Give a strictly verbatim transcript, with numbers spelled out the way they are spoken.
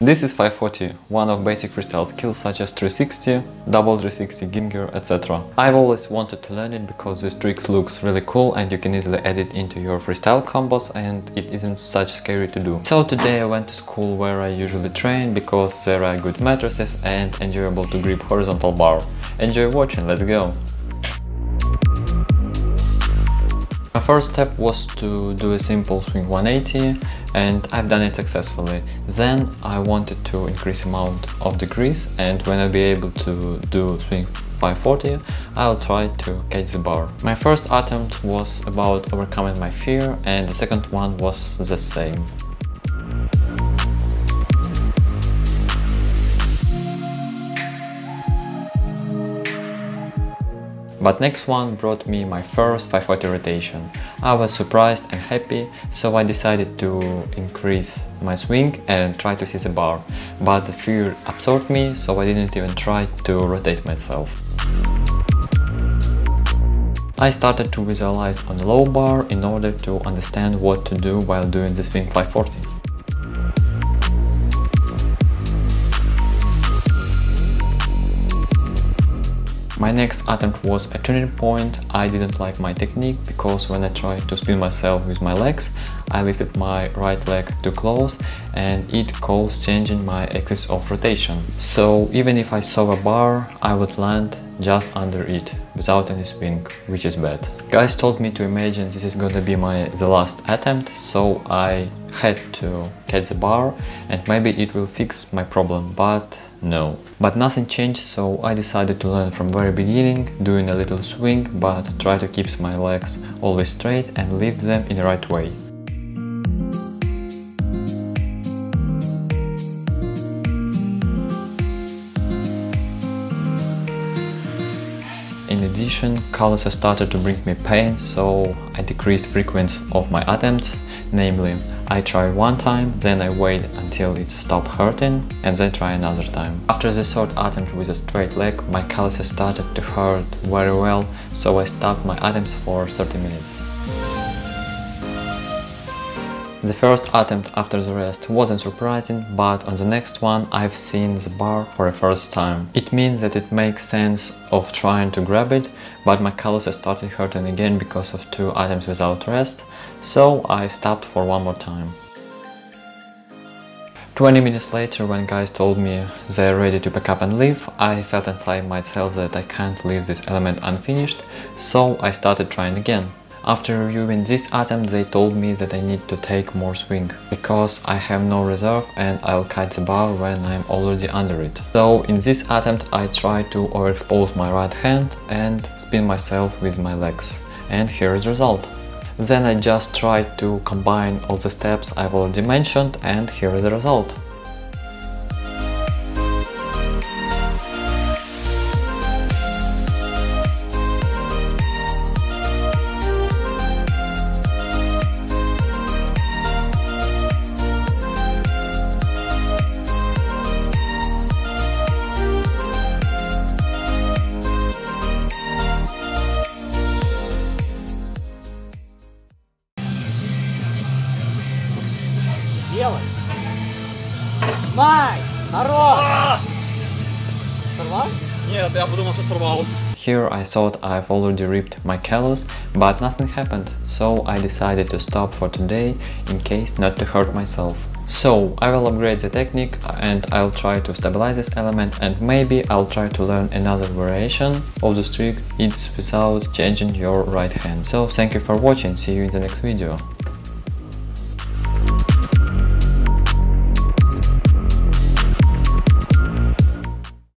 This is five forty, one of basic freestyle skills such as three sixty, double three sixty, gimgear, et cetera. I've always wanted to learn it because this trick looks really cool and you can easily add it into your freestyle combos and it isn't such scary to do. So today I went to school where I usually train because there are good mattresses and enjoyable to grip horizontal bar. Enjoy watching, let's go! My first step was to do a simple swing one eighty and I've done it successfully. Then I wanted to increase amount of degrees and when I'll be able to do swing five forty, I'll try to catch the bar. My first attempt was about overcoming my fear and the second one was the same. But next one brought me my first five forty rotation. I was surprised and happy, so I decided to increase my swing and try to seize the bar. But the fear absorbed me, so I didn't even try to rotate myself. I started to visualize on the low bar in order to understand what to do while doing the swing five forty. My next attempt was a turning point. I didn't like my technique because when I tried to spin myself with my legs, I lifted my right leg too close and it caused changing my axis of rotation. So even if I saw a bar, I would land just under it without any swing, which is bad. Guys told me to imagine this is gonna be my the last attempt, so I had to catch the bar and maybe it will fix my problem, but no. But nothing changed, so I decided to learn from very beginning, doing a little swing, but try to keep my legs always straight and lift them in the right way. In addition, calluses started to bring me pain, so I decreased frequency of my attempts, namely I try one time, then I wait until it stops hurting, and then try another time. After the third attempt with a straight leg, my calluses started to hurt very well, so I stopped my attempts for thirty minutes. The first attempt after the rest wasn't surprising, but on the next one I've seen the bar for the first time. It means that it makes sense of trying to grab it, but my calluses started hurting again because of two attempts without rest, so I stopped for one more time. twenty minutes later, when guys told me they're ready to pack up and leave, I felt inside myself that I can't leave this element unfinished, so I started trying again. After reviewing this attempt, they told me that I need to take more swing, because I have no reserve and I'll catch the bar when I'm already under it. So in this attempt I tried to overexpose my right hand and spin myself with my legs. And here is the result. Then I just tried to combine all the steps I've already mentioned and here is the result. Nice! Хорош! Сорвал? Нет, я подумал, что сорвал. Here I thought I've already ripped my callus, but nothing happened, so I decided to stop for today in case not to hurt myself. So I will upgrade the technique and I'll try to stabilize this element and maybe I'll try to learn another variation of this trick. It's without changing your right hand. So thank you for watching, see you in the next video.